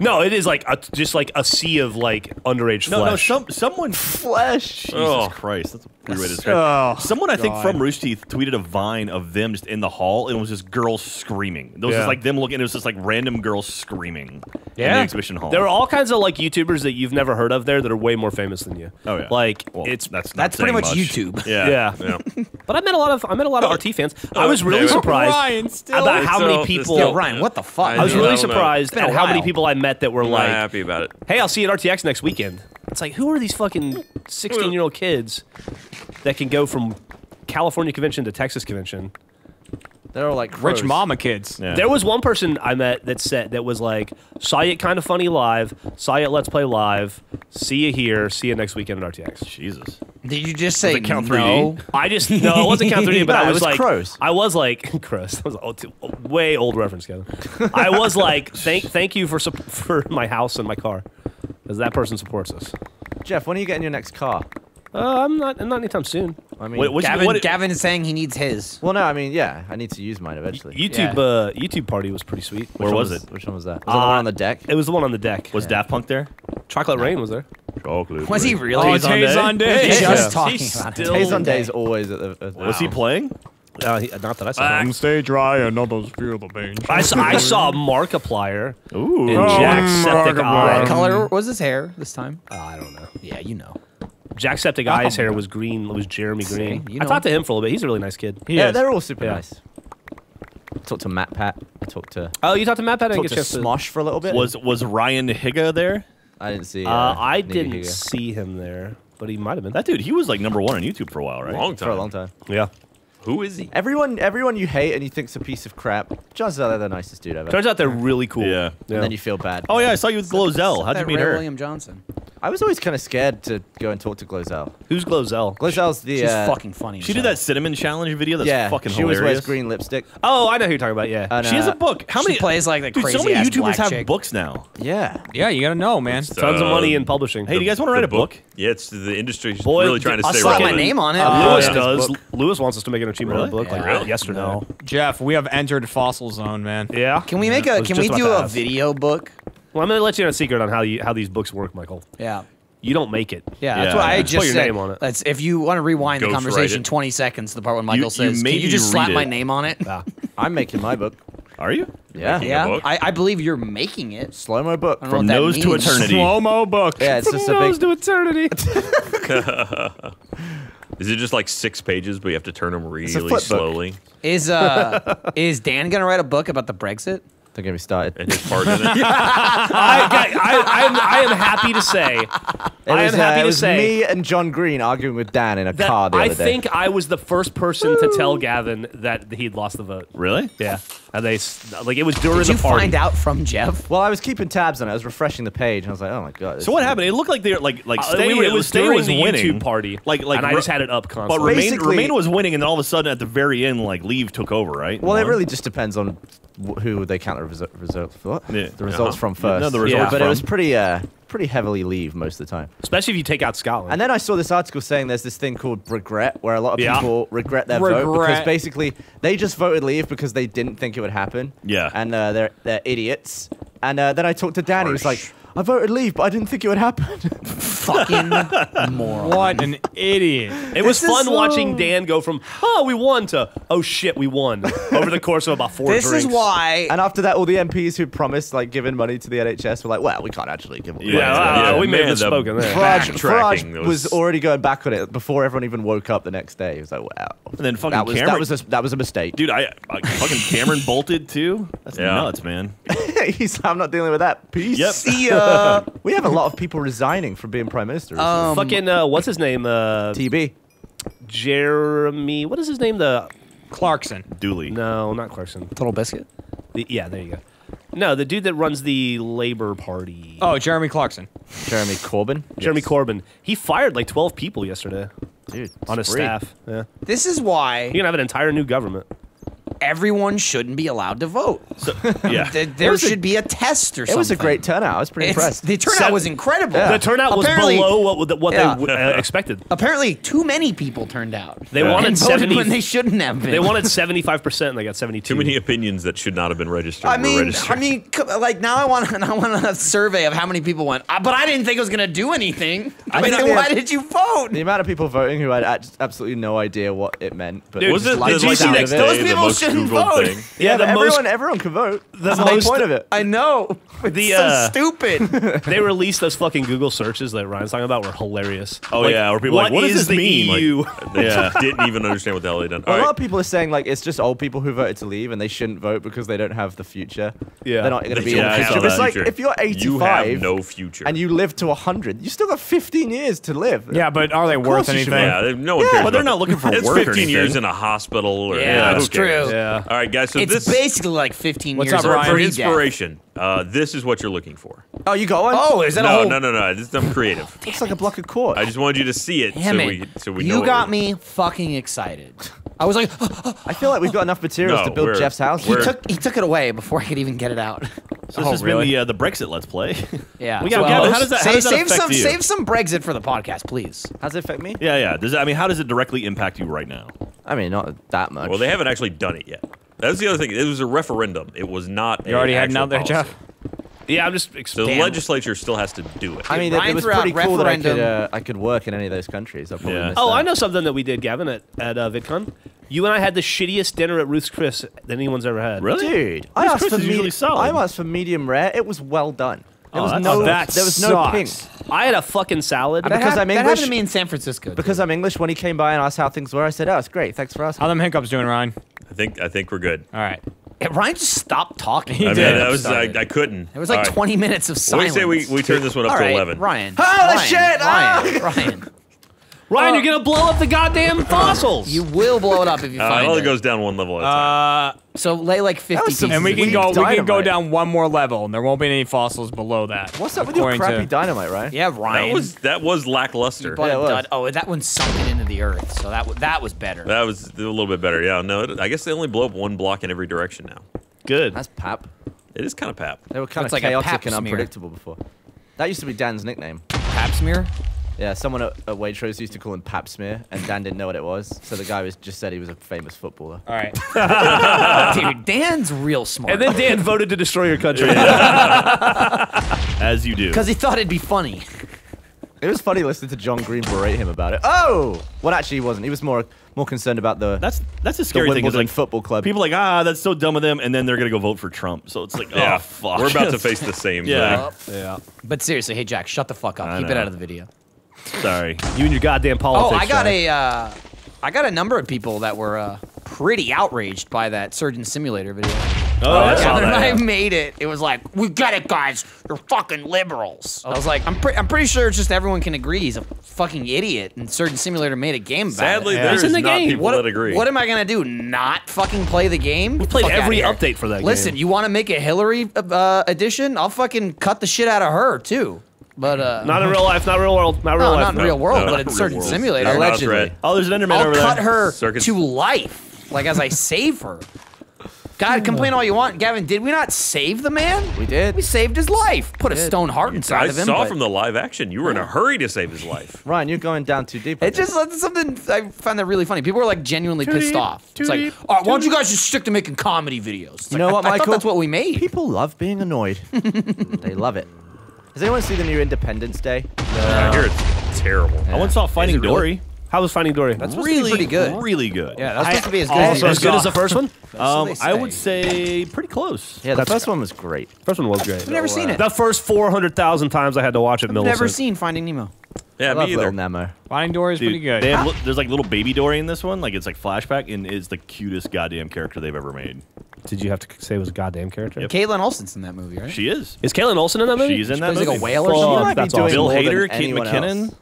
No, it is like a, just like a sea of like underage no, flesh. No, no, some, someone flesh. Jesus oh. Christ, that's a weird way to describe it. Someone I God. think from Rooster Teeth tweeted a vine of them just in the hall, and it was just girls screaming. It was yeah. just like them looking. It was just like random girls screaming. Yeah, in the exhibition hall. There are all kinds of like YouTubers that you've never heard of there that are way more famous than you. Oh yeah, like well, it's that's not that's pretty much, much YouTube. Yeah, yeah. yeah. But I met a lot of I met a lot of R T fans. Oh, I was really David. surprised Ryan, still about how so, many people. Yo, Ryan, what the fuck? I was really I surprised at how many people I met that were I'm like, happy about it. Hey, I'll see you at R T X next weekend. It's like, who are these fucking sixteen-year-old kids that can go from California convention to Texas convention? They're like gross. Rich mama kids. Yeah. There was one person I met that said that was like, saw you at Kinda Funny Live, saw you at Let's Play Live, see you here, see you next weekend at R T X. Jesus. Did you just say count no? I just no, it wasn't count three D, but no, I was, was like, gross. I was like, gross. That was old, too, way old reference, Kevin. I was like, thank, thank you for for my house and my car, because that person supports us. Jeff, when are you getting your next car? Uh, I'm not, not anytime soon. I mean, Wait, Gavin, you, what, Gavin is saying he needs his. Well, no, I mean, yeah, I need to use mine eventually. YouTube, yeah. uh, YouTube party was pretty sweet. Where was, was it? Which one was that? Was uh, it the one on the deck? It was the one on the deck. Was yeah. Daft Punk there? Chocolate no. Rain was there. Chocolate was Rain. he really? Oh, Days on Day. He's just talking about it. Days on Day is always at the. At wow. Was he playing? Uh, he, not that I saw. I can stay dry and others feel the pain. I saw, I saw Markiplier. Ooh. And Jacksepticeye. What color was his hair this time? Uh, I don't know. Yeah, you know. Jacksepticeye's oh, hair was green. It was Jeremy Green. You know. I talked to him for a little bit. He's a really nice kid. He yeah, is. they're all super yeah. nice. I talked to Matt Pat. I talked to. Oh, you talked to Matt Pat. I talked to Smosh for a little bit. Was was Ryan Higa there? I didn't see. Uh, uh, I didn't Higa. see him there, but he might have been. That dude, he was like number one on YouTube for a while, right? Long time. For a long time. Yeah. Who is he? Everyone, everyone you hate and you think's a piece of crap. Turns out they're the nicest dude ever. Turns out they're really cool. Yeah. And yeah. then you feel bad. Oh yeah, I saw you with Glozell. How'd you meet her? William Johnson. I was always kind of scared to go and talk to Glozell. Who's Glozell? Glozell's the. She's uh, fucking funny. She did that cinnamon challenge video. That's yeah, fucking she hilarious. She always wears green lipstick. Oh, I know who you're talking about. Yeah. And, uh, she has a book. How many? She plays like the dude, crazy. So many ass YouTubers black have chick. books now. Yeah. Yeah, you gotta know, man. It's, Tons uh, of money in publishing. Hey, the, do you guys want to write a book? book? Yeah, it's the industry's Boy, really trying to stay relevant. I saw my name on it. Lewis does. Lewis wants us to make an achievement really? book, yeah. like really? yes or no. no. Jeff, we have entered fossil zone, man. Yeah. Can we make a? Can we do a video book? Well, I'm gonna let you in a secret on how you how these books work, Michael. Yeah. You don't make it. Yeah, yeah. that's what I just Put your said. name on it. That's, if you want to rewind Ghost the conversation twenty seconds to the part when Michael you, says, you "Can you just slap it. my name on it?" Nah. I'm making my book. Are you? You're yeah, yeah. I, I believe you're making it. Slow mo book from nose to eternity. Slow mo book. Yeah, it's from just nose a big... to eternity. Is it just like six pages, but you have to turn them really slowly? Book. Is uh, is Dan gonna write a book about the Brexit? Don't get me started. And his part in it. I, I, I, I, am, I am happy to say. It I am was, happy uh, to was say. me and John Green arguing with Dan in a car the I other day. I think I was the first person to tell Gavin that he'd lost the vote. Really? Yeah. And they like it was during Did the party. Did you find out from Jeff? Well, I was keeping tabs on it. I was refreshing the page, and I was like, oh my god. So what weird. happened? It looked like they were like like uh, Stay, we were, it was Stay was the winning. YouTube party. Like like and I just had it up constantly. But Remain, Remain was winning, and then all of a sudden at the very end, like Leave took over, right? Well, it really just depends on who they count the resu results for. Yeah. The results uh -huh. from first. No, the results yeah. But from. it was pretty, uh, pretty heavily Leave most of the time. Especially if you take out Scotland. And then I saw this article saying there's this thing called regret, where a lot of yeah. people regret their regret. vote because basically they just voted Leave because they didn't think it would happen. Yeah. And uh, they're they're idiots. And uh, then I talked to Dan. He was like, I voted leave, but I didn't think it would happen. Fucking moron. What an idiot. It was this fun watching so... Dan go from, oh, we won to, oh shit, we won over the course of about four this drinks. This is why. And after that, all the M Ps who promised like giving money to the N H S were like, well, we can't actually give money. Yeah, uh, yeah, we made a mistake on that. Farage was already going back on it before everyone even woke up the next day. He was like, wow. And then fucking that was, Cameron. That was, a, that was a mistake. Dude, I, I fucking Cameron bolted too. That's yeah. nuts, man. He's like, I'm not dealing with that. Peace. Yep. See ya. We have a lot of people resigning from being prime minister. Um, fucking, uh, what's his name? Uh, T B. Jeremy, what is his name? The Clarkson. Dooley. No, not Clarkson. Total Biscuit? The, yeah, there you go. No, the dude that runs the Labour Party. Oh, Jeremy Clarkson. Jeremy Corbyn? Yes. Jeremy Corbyn. He fired like twelve people yesterday. Dude, on his staff. Yeah. This is why... You're going to have an entire new government. Everyone shouldn't be allowed to vote. So, yeah. there there should a, be a test or it something. It was a great turnout. I was pretty it's, impressed. The turnout so, was incredible. Yeah. The turnout Apparently, was below what, what yeah. they uh, expected. Apparently, too many people turned out. They yeah. wanted seventy when they shouldn't have been. They wanted seventy-five percent and they got seventy-two. Too many opinions that should not have been registered. I mean, registered. I mean, like now I want I want a survey of how many people went. Uh, but I didn't think it was going to do anything. I, I mean, then why did you vote? The amount of people voting who had absolutely no idea what it meant. But Dude, was it, did you see next? Those people should. Vote. Thing. Yeah, yeah the everyone, most, everyone can vote. That's the whole point of it. I know. It's the, uh, so stupid. They released those fucking Google searches that Ryan's talking about were hilarious. Oh, like, yeah. Where people what like, what is does this mean? E U? Like, they yeah. didn't even understand what the hell they done. All a right. lot of people are saying, like, it's just old people who voted to leave and they shouldn't vote because they don't have the future. Yeah. They're not going to be yeah, in the future. It's like, future. If you're eighty-five you have no future. And you live to one hundred, you still got fifteen years to live. Yeah, but are they worth anything? Yeah, no one cares. But they're not looking for work. It's fifteen years in a hospital. Yeah, that's true. Yeah. All right, guys. So it's this basically like fifteen what's years up, Ryan? For inspiration. Uh, this is what you're looking for. Oh, you got one? Oh, is that no, a whole... no, no, no. This is I'm creative. Oh, it's like a block of cork. I just wanted you to see it, damn so it. we, so we you know. You got me fucking excited. I was like, I feel like we've got enough materials no, to build Jeff's house. He took he took it away before I could even get it out. So this oh, has really? been the uh, the Brexit Let's Play. Yeah. We got well, Gavin, how does that, save, how does that save affect some you? Save some Brexit for the podcast, please. How does it affect me? Yeah, yeah. Does it, I mean, how does it directly impact you right now? I mean, not that much. Well, they haven't actually done it yet. That's the other thing. It was a referendum. It was not. You already had out there, Jeff. Yeah, I'm just expanding. The legislature still has to do it. I mean, Ryan it was pretty cool that I could, uh, I could work in any of those countries. I probably yeah. missed Oh, that. I know something that we did, Gavin, at, at uh, VidCon. You and I had the shittiest dinner at Ruth's Chris that anyone's ever had. Really? Dude, I asked, for me I asked for medium rare. It was well done. There oh, was no, that there was no pink. I had a fucking salad. That, because ha I'm English, that happened to me in San Francisco. Because too. I'm English, when he came by and asked how things were, I said, oh, it's great. Thanks for asking. How them hiccups doing, Ryan? I think I think we're good. All right. Yeah, Ryan just stopped talking. He I did. Mean, I, was, I, I couldn't. It was like right. twenty minutes of silence. What do you say we, we turn this one up all to right, eleven? Ryan. Holy Ryan, shit! Ryan. Ah! Ryan. Ryan, uh, you're gonna blow up the goddamn fossils. You will blow it up if you uh, find it. It only goes down one level at a time. Uh, so lay like fifty pieces. And we can go. Dynamite. We can go down one more level, and there won't be any fossils below that. What's up with your crappy to... dynamite, Ryan? Yeah, Ryan. That was that was lackluster. Yeah, was. Oh, that one sunk into the earth, so that that was better. That was a little bit better. Yeah. No, it, I guess they only blow up one block in every direction now. Good. That's pap. It is kind of pap. They were kind of like chaotic and unpredictable before. That used to be Dan's nickname. Pap smear. Yeah, someone at Waitrose used to call him Pap Smear, and Dan didn't know what it was, so the guy was just said he was a famous footballer. All right. Dude, Dan's real smart. And then Dan voted to destroy your country. As you do. Because he thought it'd be funny. It was funny listening to John Green berate him about it. Oh! Well, actually, he wasn't. He was more more concerned about the that's that's a scary the Wimbledon thing. Like, football club. People are like, ah, that's so dumb of them, and then they're gonna go vote for Trump. So it's like, yeah, oh fuck, we're about to face the same. Yeah, thing. yeah. But seriously, hey Jack, shut the fuck up. I Keep know. it out of the video. Sorry, you and your goddamn politics. Oh, I got sorry. a, uh, I got a number of people that were uh, pretty outraged by that Surgeon Simulator video. Oh, that's yeah, that. I made it. It was like, we get it, guys. You're fucking liberals. I was like, I'm pretty, I'm pretty sure it's just everyone can agree he's a fucking idiot. And Surgeon Simulator made a game about Sadly, it. Sadly, there's in the not game. people what, that agree. What am I gonna do? Not fucking play the game? We played Fuck every update for that. Listen, game. you want to make a Hillary uh, edition? I'll fucking cut the shit out of her too. But, uh, not in real life, not real world, not real no, life. Not in no, real world, no, but in Surgeon world. Simulator. Allegedly. Oh, there's an Enderman I'll over there. I'll cut her Circus. to life, like as I save her. God, complain all you want. Gavin, did we not save the man? We did. We saved his life. Put we a did. stone heart inside I of him. I saw from the live action, you were yeah. in a hurry to save his life. Ryan, you're going down too deep. It just that's something I found that really funny. People were like genuinely too pissed deep, off. It's like, deep, oh, why don't you guys just stick to making comedy videos? It's you like, know I, what, Michael? I thought that's what we made. People love being annoyed. They love it. Does anyone see the new Independence Day? No. I hear it's terrible. Yeah. I once saw Finding Dory. Really? How was Finding Dory? That's supposed really to be pretty good. Really good. Yeah, that's supposed I, to be as good as, as, good as the first one. um, I would say pretty close. Yeah, the that's first one was great. First one was great. I've never so, seen uh, it. The first four hundred thousand times I had to watch it. I've Millicent. never seen Finding Nemo. Yeah, I love me either. Nemo. Finding Dory is pretty good. They have, there's like little baby Dory in this one. Like it's like flashback, and it's the cutest goddamn character they've ever made. Did you have to say it was a goddamn character? Yep. Caitlin Olsen's in that movie, right? She is. Is Caitlin Olsen in that movie? She's in she that movie. Like a whale or something. That's awesome. Bill Hader, Kate McKinnon.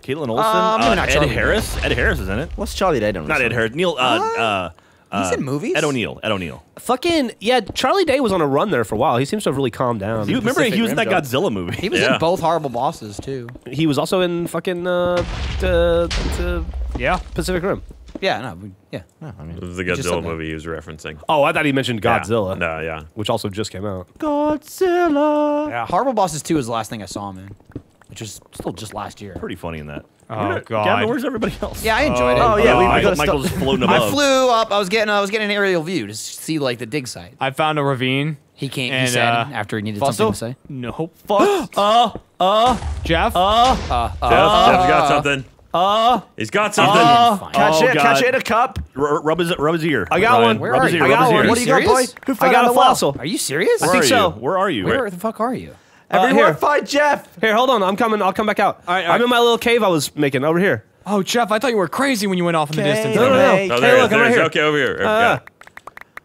Caitlin Olsen, um, uh, Ed Charlie Harris. Ed Harris is in it. What's Charlie Day done? Not Ed Harris. Neil. Uh, what? Uh, uh, He's in movies. Ed O'Neill. Ed O'Neill. Fucking yeah. Charlie Day was on a run there for a while. He seems to have really calmed down. You remember he was in that job. Godzilla movie. He was yeah. in both Horrible Bosses too. He was also in fucking uh, to, to, yeah Pacific Rim. Yeah, no, we, yeah. No, I mean, the Godzilla movie he was referencing. Oh, I thought he mentioned Godzilla. Yeah. No, yeah, which also just came out. Godzilla. Yeah, Horrible Bosses two is the last thing I saw him in. Which is still just last year. Pretty funny in that. Oh You're, God! Gavin, where's everybody else? Yeah, I enjoyed oh, it. Oh yeah, we, we got Michael's floating above. I flew up. I was getting. Uh, I was getting an aerial view to see like the dig site. I found a ravine. He can't. And, he said uh, after he needed fossil? something to say. No. Fuck. uh. Uh. Jeff. Uh. Uh. Jeff. Uh, Jeff's got something. Uh. He's got something. Uh, catch oh, it. God. Catch it in a cup. R rub his. Rub his ear. I got Ryan. one. Where rub are you? Ear, I got one. What do you got, boy? Who found out the fossil? Are you serious? I think so. Where are you? Where the fuck are you? Everywhere. Uh, find Jeff. Here, hold on. I'm coming. I'll come back out. All right, all I'm right. in my little cave I was making over here. Oh, Jeff, I thought you were crazy when you went off in K the distance. No, no, no. Hey, no, there look, I'm right here. Okay, over here. Okay. Uh,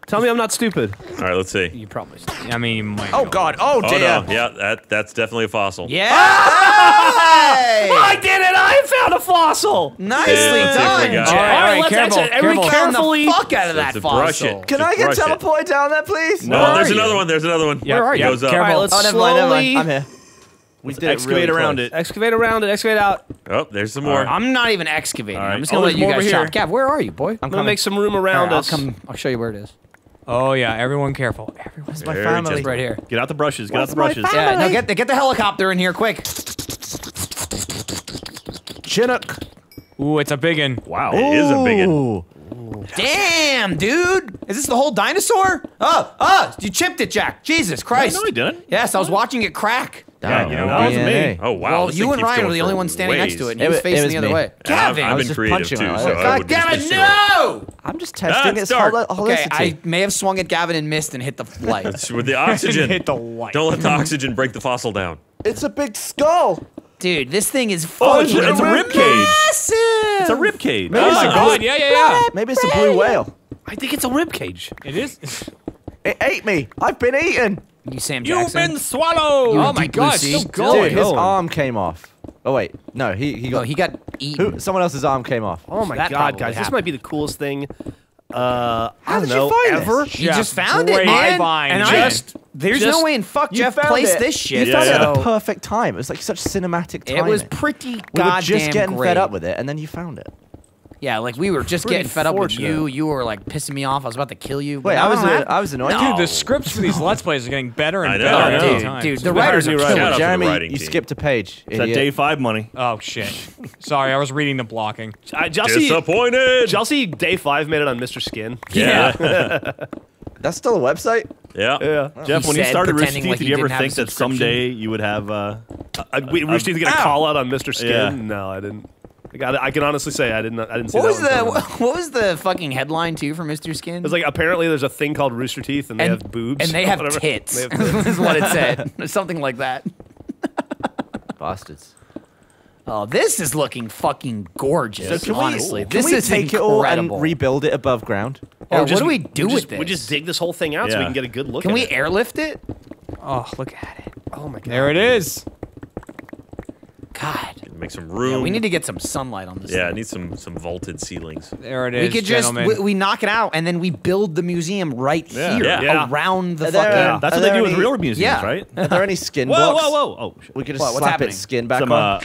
tell me I'm not stupid. All right, let's see. You probably. I mean, you might. Oh God. Oh, oh damn. No. Yeah, that that's definitely a fossil. Yeah. Oh, hey. I did it. I found a fossil. Nicely yeah, done, Jeff. All right, all right, let's exit. Everybody carefully. The fuck out of that fossil. Can I get teleported down there, please? No, there's another one. There's another one. Where are you? All right, let's slowly. I'm here. We did excavate really around it. Excavate around it. Excavate out. Oh, there's some more. Right. I'm not even excavating. Right. I'm just gonna oh, let you guys chop. Gav, where are you, boy? I'm, I'm gonna make some room around right, us. I'll come. I'll show you where it is. Oh yeah, everyone careful. Everyone's my family just right here. Get out the brushes. Get What's out the brushes. Yeah, no, get the get the helicopter in here quick. Chinook. Ooh, it's a biggin. Wow, it Ooh. is a biggin. Damn, dude! Is this the whole dinosaur? Oh, oh! You chipped it, Jack. Jesus Christ! No, no, I didn't. Yes, I was watching it crack. Yeah, oh, you know, that wasn't me. Oh wow! Well, you and Ryan were the only ones standing next to it. And he was facing the other way. Gavin, I've been creative too. God damn it! No! I'm just testing its holisticity. Okay, I may have swung at Gavin and missed and hit the light. With the oxygen, hit the light. Don't let the oxygen break the fossil down. It's a big skull. Dude, this thing is fucking oh, it's a rib cage. Massive. It's a rib cage. Maybe oh, it's a God, yeah, yeah, yeah. Maybe it's a blue whale. I think it's a rib cage. It is. It ate me. I've been eaten. You, Sam Jackson. You've been swallowed. You oh my God, still going. Dude, his arm came off. Oh wait, no, he he got oh, he got eaten. Who, someone else's arm came off. Oh my that God, guys, happened. This might be the coolest thing. Uh, How I don't did know, you find ever? This? You Jeff just found it, man. And I just, there's just, no way in fuck Jeff placed it. this shit. You yeah. found it at the perfect time. It was like such cinematic timing. It was pretty goddamn great. We were just getting great. fed up with it, and then you found it. Yeah, like we were just pretty getting fed fortunate. up with you. You were like pissing me off. I was about to kill you. Wait, I was, I, I was annoyed. No. Dude, the scripts for these Let's Plays are getting better and I know, better. I know. Dude, dude, the writers are killing. Jeremy, you skipped a page. It's that day five money. Oh shit. Sorry, I was reading the blocking. I just disappointed. Chelsea day five made it on Mister Skin. Yeah. yeah. That's still a website. Yeah. yeah. Jeff, he when you started Rooster Teeth, like did you ever think that someday you would have uh, Rooster Teeth get a call out on Mister Skin? No, I didn't. I can honestly say I didn't. I didn't see what that. What was the coming. What was the fucking headline too for Mister Skin? It was like apparently there's a thing called Rooster Teeth and they and, have boobs and they have whatever. tits. They have tits. Is what it said. Something like that. Bastards. Oh, this is looking fucking gorgeous. So honestly, we, this can we is take incredible. It all and rebuild it above ground. Or, or just, what do we do we with just, this? We just dig this whole thing out yeah. so we can get a good look. Can at we it. airlift it? Oh, look at it. Oh my God. There it is. God. Make some room. Yeah, we need to get some sunlight on this. Yeah, I need some some vaulted ceilings. There it is. We could just we, we knock it out and then we build the museum right yeah. here yeah. Yeah. around the there, fucking. Yeah. That's what they do any, with real museums, yeah. right? Are there any skin whoa, blocks? Whoa, whoa, whoa! Oh, shit. We could just what, slap happening? its skin back some, on. Uh,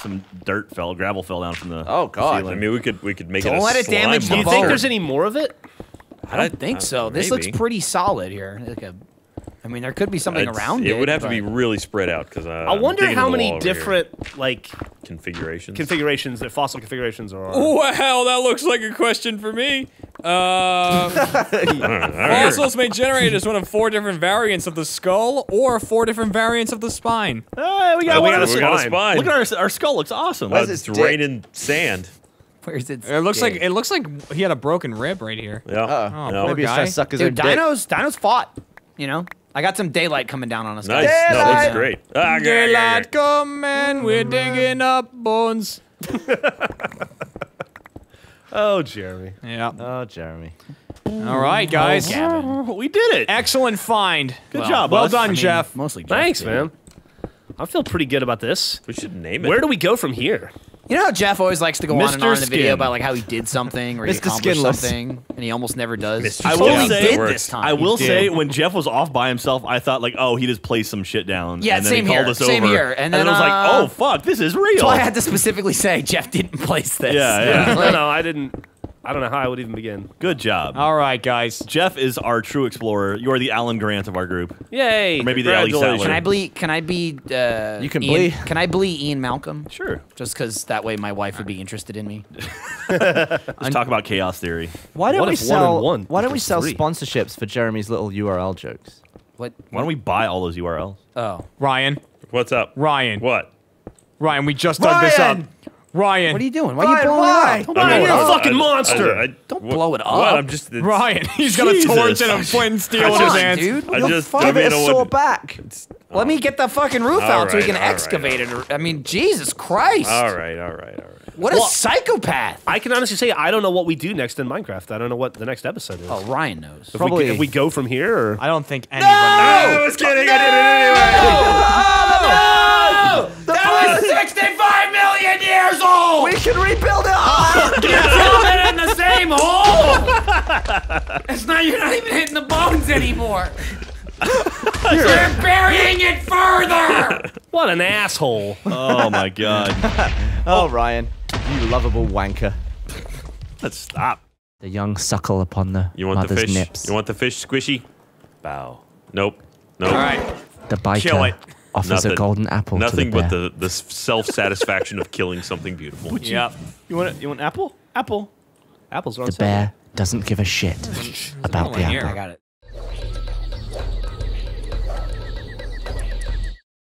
some dirt fell, gravel fell down from the. Oh God! Ceiling. I mean, we could we could make Don't it. Don't let it damage the boat. Do you think there's any more of it? I don't think uh, so. Maybe. This looks pretty solid here. Like a, I mean, there could be something it's, around it. It would have to be really spread out because uh, I wonder how many different here. like configurations, configurations, if fossil configurations are. Wow, that looks like a question for me. Uh, I don't know. Fossils may generate as one of four different variants of the skull, or four different variants of the spine. Hey, we got, oh, we got, a, we got a spine. Look at our our skull. Looks awesome. Uh, it's raining sand. Where's it? It looks like it looks like he had a broken rib right here. Yeah. Uh -oh. Oh, no. Maybe he's trying to suck his own dick. Dinos, dinos fought. You know, I got some daylight coming down on us. Nice. Guys. No, that's great. Ah, daylight coming, we're digging up bones. Oh, Jeremy. Yeah. Oh, Jeremy. All right, guys. Oh, we did it. Excellent find. Good well, job. Well, well done, I mean, Jeff. Mostly. Jeff Thanks, did. man. I feel pretty good about this. We should name it. Where do we go from here? You know how Jeff always likes to go Mister on and on in the Skin. video about like how he did something or he accomplished Skinless. something, and he almost never does. Mister I will say this time. I will say when Jeff was off by himself, I thought like, oh, he just placed some shit down. Yeah, and then same he called here. Us same over, here. And then, and then uh, I was like, oh fuck, this is real. So I had to specifically say Jeff didn't place this. Yeah, yeah. Like, no, no, I didn't. I don't know how I would even begin. Good job. All right, guys. Jeff is our true explorer. You are the Alan Grant of our group. Yay! Or maybe the Ellie Sattler. Can I be? Can I be? Uh, you can be. Can I be Ian Malcolm? Sure. Just because that way my wife would be interested in me. Let's talk about chaos theory. Why don't what we sell? One and one why don't we sell three? sponsorships for Jeremy's little U R L jokes? What? Why don't we buy all those U R Ls? Oh, Ryan. What's up, Ryan? What? Ryan, we just dug this up. Ryan, what are you doing? Why Ryan, are you blowing why? it up? Don't blow it up. You're a fucking monster. I, I, I, don't blow it up. What? I'm just Ryan. He's got Jesus. a torch and a flint and steel in his hands. Dude, I just I mean, I saw back. Oh. Let me get the fucking roof all out right, so we can excavate right. it. I mean, Jesus Christ. All right, all right, all right. What well, a psychopath! I can honestly say I don't know what we do next in Minecraft. I don't know what the next episode is. Oh, Ryan knows. If Probably we, if we go from here, or? I don't think anyone. No, knows. I was kidding. No! I did it anyway. No, no! The that was sixty-five million years old. We can rebuild it. Oh, you build it in the same hole. It's not. You're not even hitting the bones anymore. You're burying it further. What an asshole! Oh my god. Oh, Ryan. You lovable wanker. Let's stop. The young suckle upon the you want mother's the fish? nips. You want the fish squishy? Bow. Nope. Nope. All right. The biter offers Nothing. a golden apple Nothing to the bear. but the, the self-satisfaction of killing something beautiful. But yep. You, you want a, you want apple? Apple. Apples are on The side. bear doesn't give a shit about the apple. Here. I got it.